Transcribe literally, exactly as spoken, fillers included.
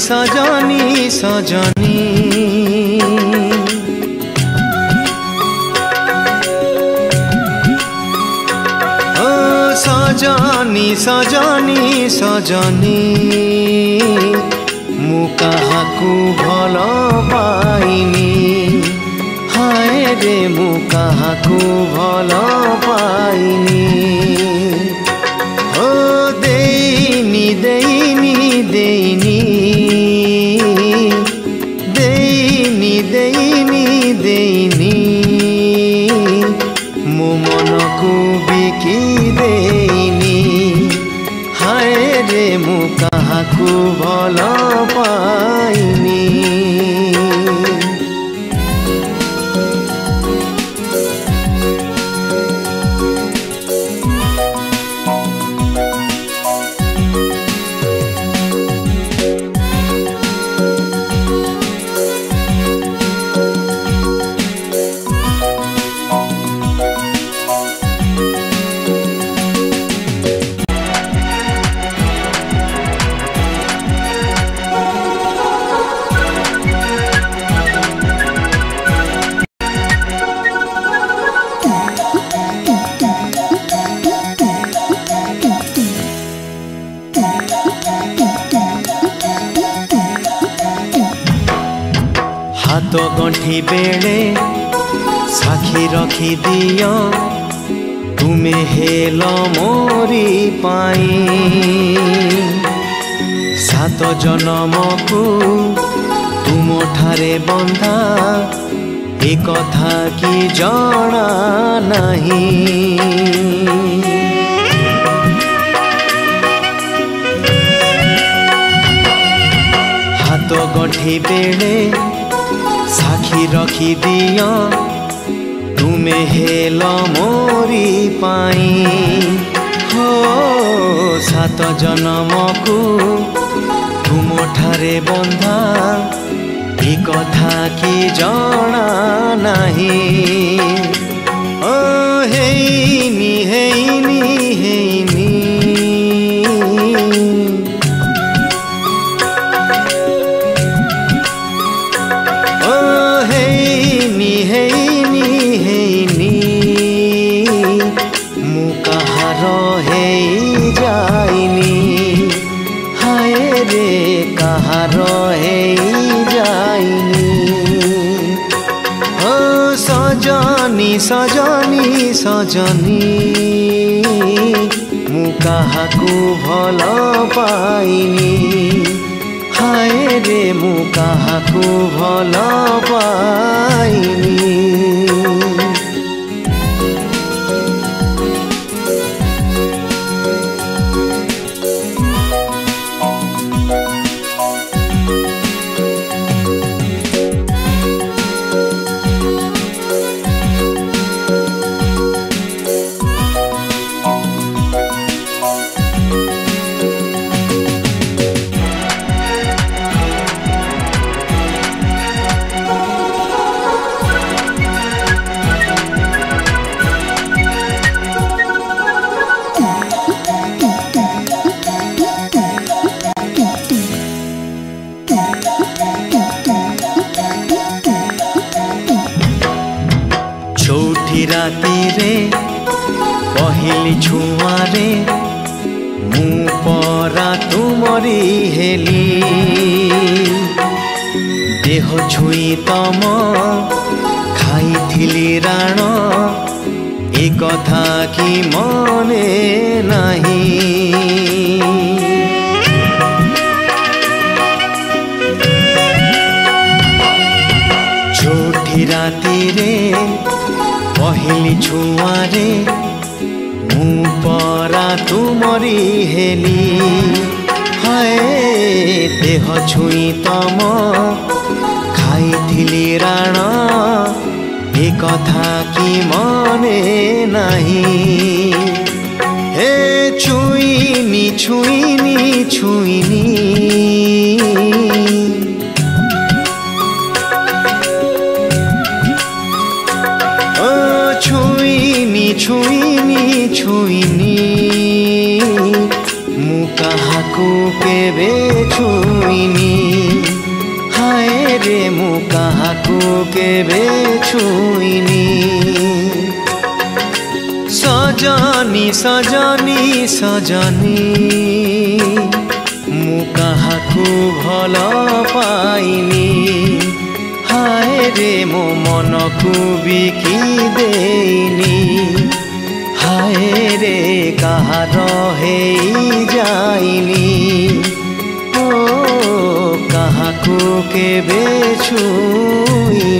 साजानी साजानी साजानी ओ साजानी साजानी साजानी मु काहाकू भलो पाइनी हाय रे मु काहाकू भलो पाइनी ओ देइनी देइनी देइनी देइनी देइनी देइनी मो मनकु बिकी देइनी हाय रे मु काहाकु भलो पाइनी हाथ गंठी बेड़े साखी रखी दियो तुम्हें हेल मोरी पाई सात जन्म को तुम ठारे बंधा एक कथा कि जाना नहीं तो गंठी बेड़े साखी रखी दिया तुम्हें हेल मोरी पाई हो सात जन्म को तुम ठारे बंधा ये कथा कि जाना नहीं ओ हेइनी हेइनी हेइनी साजानी साजानी साजानी मु काहाकू भलो पाइनी हाय रे मु काहाकू भलो पाइनी। चौठी राती रे पहली छुआ रे मु परा तुमरी हेली देह छुई तम खाई थिली राण ए कथा कि मने नाही। राती रे पहली छुआ रे मुँह परा तुमरी हेली हाय देह छुई तम खाई थिली राण ए कथा कि मने नाही। हे छुईनी छुईनी छुईनी छुईनी छुईनी मु कहा को केवे छुईनी हाय रे मु कहा को केवे छुईनी। सजानी सजानी सजानी मु कहा को भला पाईनी हाय रे मो मन को बिकी देनी हाय रे कहाँ रहे जाइनी ओ कहाँ को के बेचूनी।